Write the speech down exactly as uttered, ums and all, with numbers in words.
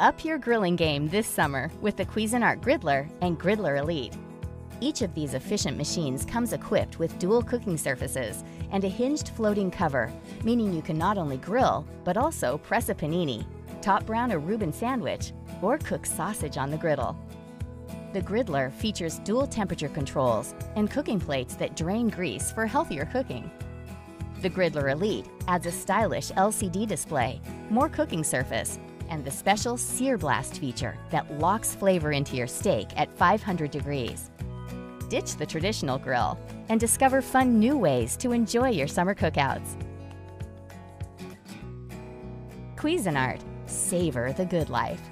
Up your grilling game this summer with the Cuisinart Griddler and Griddler Elite. Each of these efficient machines comes equipped with dual cooking surfaces and a hinged floating cover, meaning you can not only grill, but also press a panini, top brown a Reuben sandwich, or cook sausage on the griddle. The Griddler features dual temperature controls and cooking plates that drain grease for healthier cooking. The Griddler Elite adds a stylish L C D display, more cooking surface, and the special Sear Blast feature that locks flavor into your steak at five hundred degrees. Ditch the traditional grill and discover fun new ways to enjoy your summer cookouts. Cuisinart, savor the good life.